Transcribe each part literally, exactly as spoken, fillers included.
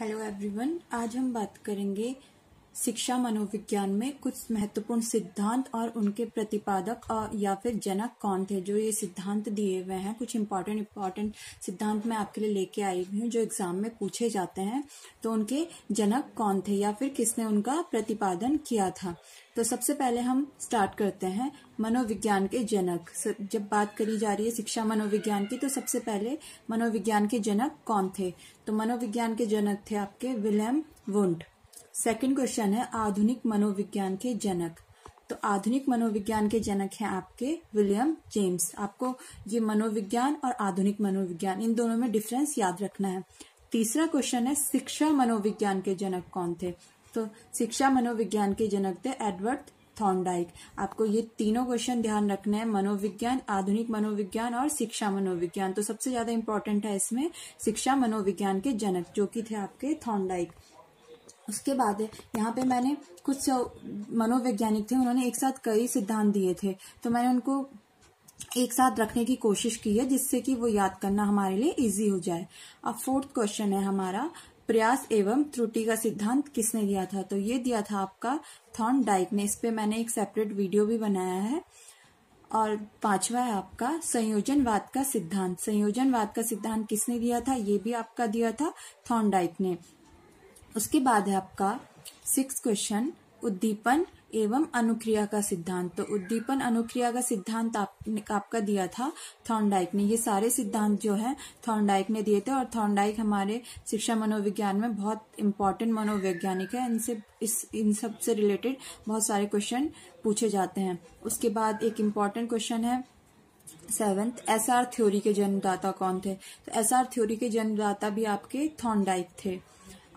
Hello everyone, आज हम बात करेंगे शिक्षा मनोविज्ञान में कुछ महत्वपूर्ण सिद्धांत और उनके प्रतिपादक और या फिर जनक कौन थे जो ये सिद्धांत दिए हुए हैं। कुछ इम्पोर्टेंट इम्पोर्टेंट सिद्धांत मैं आपके लिए लेके आई हूँ जो एग्जाम में पूछे जाते हैं। तो उनके जनक कौन थे या फिर किसने उनका प्रतिपादन किया था। तो सबसे पहले हम स्टार्ट करते हैं मनोविज्ञान के जनक। जब बात करी जा रही है शिक्षा मनोविज्ञान की तो सबसे पहले मनोविज्ञान के जनक कौन थे, तो मनोविज्ञान के जनक थे आपके विल्हेम वुंट। सेकंड क्वेश्चन है आधुनिक मनोविज्ञान के जनक, तो आधुनिक मनोविज्ञान के जनक हैं आपके विलियम जेम्स। आपको ये मनोविज्ञान और आधुनिक मनोविज्ञान इन दोनों में डिफरेंस याद रखना है। तीसरा क्वेश्चन है शिक्षा मनोविज्ञान के जनक कौन थे, तो शिक्षा मनोविज्ञान के जनक थे एडवर्ड थॉर्नडाइक। आपको ये तीनों क्वेश्चन ध्यान रखना है, मनोविज्ञान, आधुनिक मनोविज्ञान और शिक्षा मनोविज्ञान। तो सबसे ज्यादा इंपॉर्टेंट है इसमें शिक्षा मनोविज्ञान के जनक जो कि थे आपके थॉर्नडाइक। उसके बाद यहाँ पे मैंने कुछ मनोवैज्ञानिक थे, उन्होंने एक साथ कई सिद्धांत दिए थे तो मैंने उनको एक साथ रखने की कोशिश की है जिससे कि वो याद करना हमारे लिए इजी हो जाए। अब फोर्थ क्वेश्चन है हमारा प्रयास एवं त्रुटि का सिद्धांत किसने दिया था, तो ये दिया था आपका थॉर्नडाइक ने। इस पे मैंने एक सेपरेट वीडियो भी बनाया है। और पांचवा है आपका संयोजनवाद का सिद्धांत। संयोजनवाद का सिद्धांत किसने दिया था, ये भी आपका दिया था थॉर्नडाइक ने। उसके बाद है आपका सिक्स क्वेश्चन उद्दीपन एवं अनुक्रिया का सिद्धांत, तो उद्दीपन अनुक्रिया का सिद्धांत आपने आपका दिया था थॉर्नडाइक ने। ये सारे सिद्धांत जो है थॉर्नडाइक ने दिए थे और थॉर्नडाइक हमारे शिक्षा मनोविज्ञान में बहुत इंपॉर्टेंट मनोवैज्ञानिक है। इनसे इस इन सब से रिलेटेड बहुत सारे क्वेश्चन पूछे जाते हैं। उसके बाद एक इम्पॉर्टेंट क्वेश्चन है सेवेंथ, एस आर थ्योरी के जन्मदाता कौन थे, तो एस आर थ्योरी के जन्मदाता भी आपके थॉर्नडाइक थे।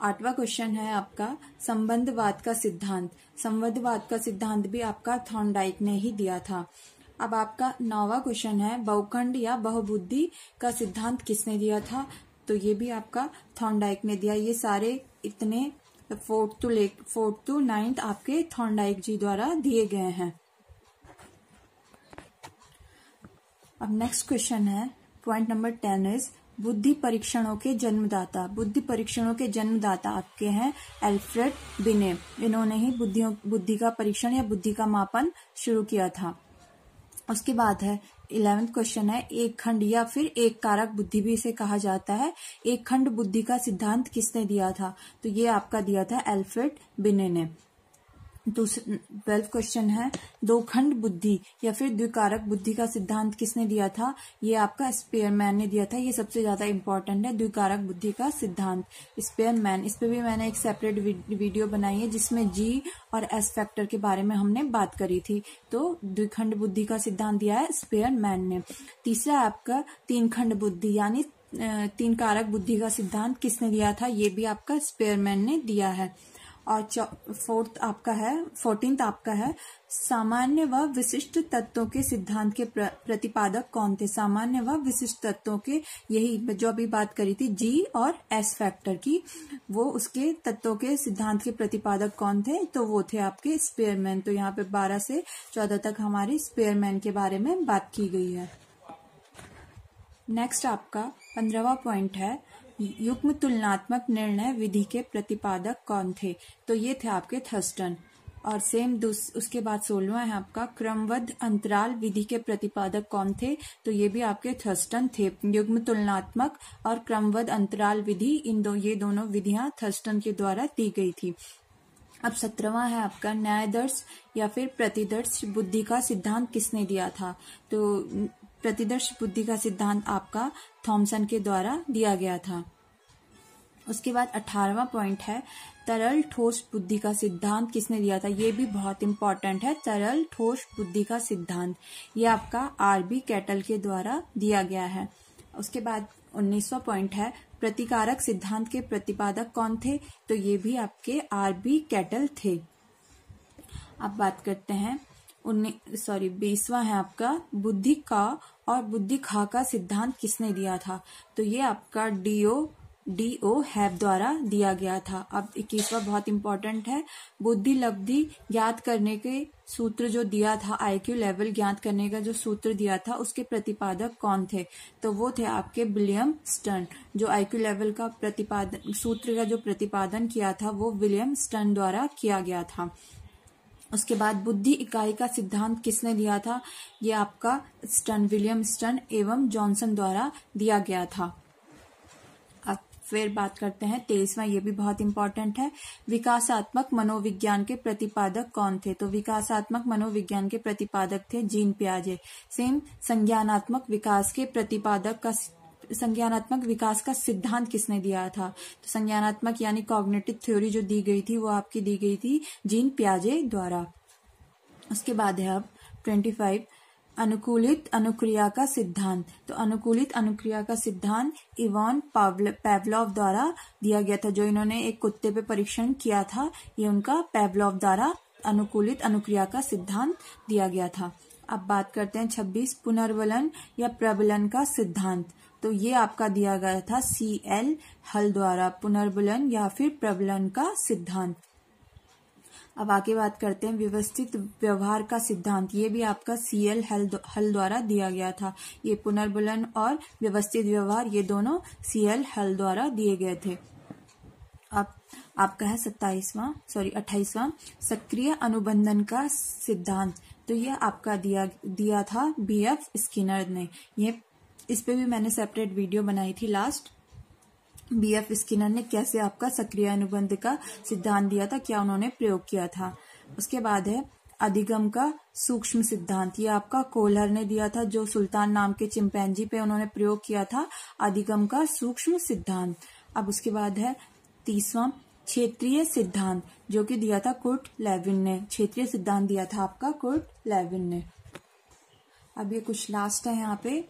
आठवां क्वेश्चन है आपका संबंधवाद का सिद्धांत। संबंधवाद का सिद्धांत भी आपका थॉर्नडाइक ने ही दिया था। अब आपका नौवां क्वेश्चन है बहुखंड या बहुबुद्धि का सिद्धांत किसने दिया था, तो ये भी आपका थॉर्नडाइक ने दिया। ये सारे इतने फोर्थ टू लेक फोर्थ टू नाइन्थ आपके थॉर्नडाइक जी द्वारा दिए गए हैं। अब नेक्स्ट क्वेश्चन है पॉइंट नंबर टेन इज बुद्धि परीक्षणों के जन्मदाता। बुद्धि परीक्षणों के जन्मदाता आपके हैं अल्फ्रेड बिने। इन्होंने ही बुद्धियों बुद्धि का परीक्षण या बुद्धि का मापन शुरू किया था। उसके बाद है इलेवेंथ क्वेश्चन है एक खंड या फिर एक कारक बुद्धि भी इसे कहा जाता है। एक खंड बुद्धि का सिद्धांत किसने दिया था, तो ये आपका दिया था अल्फ्रेड बिने ने। दूसरा ट्वेल्थ क्वेश्चन है दो खंड बुद्धि या फिर द्विकारक बुद्धि का सिद्धांत किसने दिया था, ये आपका स्पीयरमैन ने दिया था। ये सबसे ज्यादा इम्पोर्टेंट है द्विकारक बुद्धि का सिद्धांत, स्पीयरमैन। इस पे भी मैंने एक सेपरेट वीडियो बनाई है जिसमें जी और एस फैक्टर के बारे में हमने बात करी थी। तो द्विखंड बुद्धि का सिद्धांत दिया है स्पीयरमैन ने। तीसरा आपका तीन खंड बुद्धि यानी तीन कारक बुद्धि का सिद्धांत किसने दिया था, ये भी आपका स्पीयरमैन ने दिया है। और फोर्थ आपका है फोर्टींथ आपका है सामान्य व विशिष्ट तत्वों के सिद्धांत के प्र, प्रतिपादक कौन थे। सामान्य व विशिष्ट तत्वों के, यही जो अभी बात करी थी जी और एस फैक्टर की, वो उसके तत्वों के सिद्धांत के प्रतिपादक कौन थे, तो वो थे आपके स्पीयरमैन। तो यहाँ पे बारह से चौदह तक हमारे स्पीयरमैन के बारे में बात की गई है। नेक्स्ट आपका पंद्रहवा पॉइंट है युग्म तुलनात्मक निर्णय विधि के प्रतिपादक कौन थे, तो ये थे आपके थर्स्टन। और सेम उसके बाद सोलहवां है आपका क्रमबद्ध अंतराल विधि के प्रतिपादक कौन थे, तो ये भी आपके थर्स्टन थे। युग्म तुलनात्मक और क्रमबद्ध अंतराल विधि, इन दो ये दोनों विधियां थर्स्टन के द्वारा दी गई थी। अब सत्रहवां है आपका न्यायदर्श या फिर प्रतिदर्श बुद्धि का सिद्धांत किसने दिया था, तो प्रतिदर्श बुद्धि का सिद्धांत आपका थॉमसन के द्वारा दिया गया था। उसके बाद अठारहवां पॉइंट है तरल ठोस बुद्धि का सिद्धांत किसने दिया था, ये भी बहुत इंपॉर्टेंट है। तरल ठोस बुद्धि का सिद्धांत ये आपका आरबी कैटल के द्वारा दिया गया है। उसके बाद उन्नीसवां पॉइंट है प्रतिकारक सिद्धांत के प्रतिपादक कौन थे, तो ये भी आपके आरबी कैटल थे। अब बात करते हैं उन्नीस सॉरी बीसवां है आपका बुद्धि का और बुद्धि खा का सिद्धांत किसने दिया था, तो ये आपका डीओ डी ओ हैव द्वारा दिया गया था। अब इक्कीसवां बहुत इंपॉर्टेंट है, बुद्धि लब्धि ज्ञात करने के सूत्र जो दिया था, आईक्यू लेवल ज्ञात करने का जो सूत्र दिया था, उसके प्रतिपादक कौन थे? तो वो थे आपके विलियम स्टर्न। जो आईक्यू लेवल का प्रतिपादन सूत्र का जो प्रतिपादन किया था वो विलियम स्टर्न द्वारा किया गया था। उसके बाद बुद्धि इकाई का सिद्धांत किसने दिया था? ये आपका स्टर्न, विलियम स्टर्न एवं जॉनसन द्वारा दिया गया था। अब फिर बात करते हैं तेईसवां, ये भी बहुत इंपॉर्टेंट है, विकासात्मक मनोविज्ञान के प्रतिपादक कौन थे? तो विकासात्मक मनोविज्ञान के प्रतिपादक थे जीन पियाजे। सेम संज्ञानात्मक विकास के प्रतिपादक का संज्ञानात्मक विकास का सिद्धांत किसने दिया था? तो संज्ञानात्मक यानी कॉग्निटिव थ्योरी जो दी गई थी वो आपकी दी गई थी जीन पियाजे द्वारा। उसके बाद है अब पच्चीस, अनुकूलित अनुक्रिया का सिद्धांत। तो अनुकूलित अनुक्रिया का सिद्धांत इवान पाव्लोव द्वारा दिया गया था। जो इन्होंने एक कुत्ते पे परीक्षण किया था, ये उनका पाव्लोव द्वारा अनुकूलित अनुक्रिया का सिद्धांत दिया गया था। अब बात करते हैं छब्बीस, पुनर्वलन या प्रबलन का सिद्धांत। तो ये आपका दिया गया था सी एल हल द्वारा, पुनर्वलन या फिर प्रबलन का सिद्धांत। अब आगे बात करते हैं व्यवस्थित व्यवहार का सिद्धांत। ये भी आपका सी एल हल हल द्वारा दिया गया था। ये पुनर्वलन और व्यवस्थित व्यवहार ये दोनों सी एल हल द्वारा दिए गए थे। अब आपका है सत्ताईसवां सॉरी अट्ठाईसवां, सक्रिय अनुबंधन का सिद्धांत। तो ये आपका दिया दिया था बी एफ स्किनर ने। ये इस पे भी मैंने सेपरेट वीडियो बनाई थी लास्ट, बी एफ स्किनर ने कैसे आपका सक्रिय अनुबंध का सिद्धांत दिया था, क्या उन्होंने प्रयोग किया था। उसके बाद है अधिगम का सूक्ष्म सिद्धांत। ये आपका कोहलर ने दिया था, जो सुल्तान नाम के चिंपैंजी पे उन्होंने प्रयोग किया था अधिगम का सूक्ष्म सिद्धांत। अब उसके बाद है तीसवां, क्षेत्रीय सिद्धांत, जो कि दिया था कुर्ट लेविन ने। क्षेत्रीय सिद्धांत दिया था आपका कुर्ट लेविन ने। अब ये कुछ लास्ट है यहाँ पे,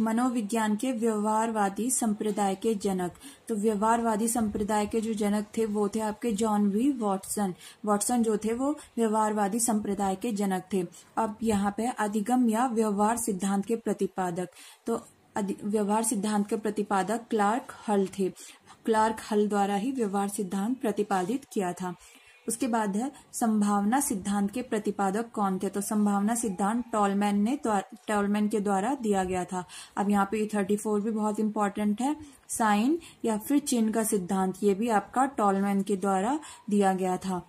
मनोविज्ञान के व्यवहारवादी संप्रदाय के जनक। तो व्यवहारवादी संप्रदाय के जो जनक थे वो थे आपके जॉन बी वॉटसन। वॉटसन जो थे वो व्यवहारवादी संप्रदाय के जनक थे। अब यहाँ पे अधिगम या व्यवहार सिद्धांत के प्रतिपादक, तो व्यवहार सिद्धांत के प्रतिपादक क्लार्क हल थे। क्लार्क हल द्वारा ही व्यवहार सिद्धांत प्रतिपादित किया था। उसके बाद है संभावना सिद्धांत के प्रतिपादक कौन थे? तो संभावना सिद्धांत टॉलमैन ने टॉलमैन के द्वारा दिया गया था। अब यहाँ पे थर्टी फोर भी बहुत इंपॉर्टेंट है, साइन या फिर चिन्ह का सिद्धांत, ये भी आपका टॉलमैन के द्वारा दिया गया था।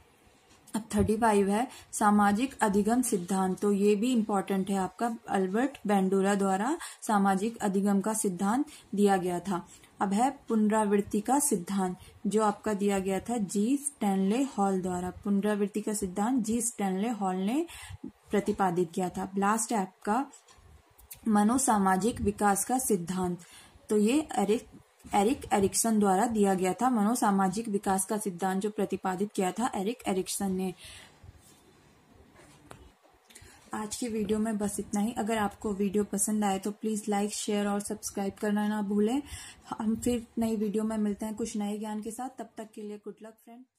अब थर्टी फाइव है सामाजिक अधिगम सिद्धांत। तो ये भी इम्पोर्टेंट है, आपका अल्बर्ट बैंडूरा द्वारा सामाजिक अधिगम का सिद्धांत दिया गया था। अब है पुनरावृत्ति का सिद्धांत, जो आपका दिया गया था जी स्टैनले हॉल द्वारा। पुनरावृत्ति का सिद्धांत जी स्टैनले हॉल ने प्रतिपादित किया था। लास्ट है आपका मनोसामाजिक विकास का सिद्धांत। तो ये एरिक एरिक एरिक्सन द्वारा दिया गया था। मनोसामाजिक विकास का सिद्धांत जो प्रतिपादित किया था एरिक एरिक्सन ने। आज के वीडियो में बस इतना ही। अगर आपको वीडियो पसंद आए तो प्लीज़ लाइक, शेयर और सब्सक्राइब करना ना भूलें। हम फिर नई वीडियो में मिलते हैं कुछ नए ज्ञान के साथ। तब तक के लिए गुड लक फ्रेंड।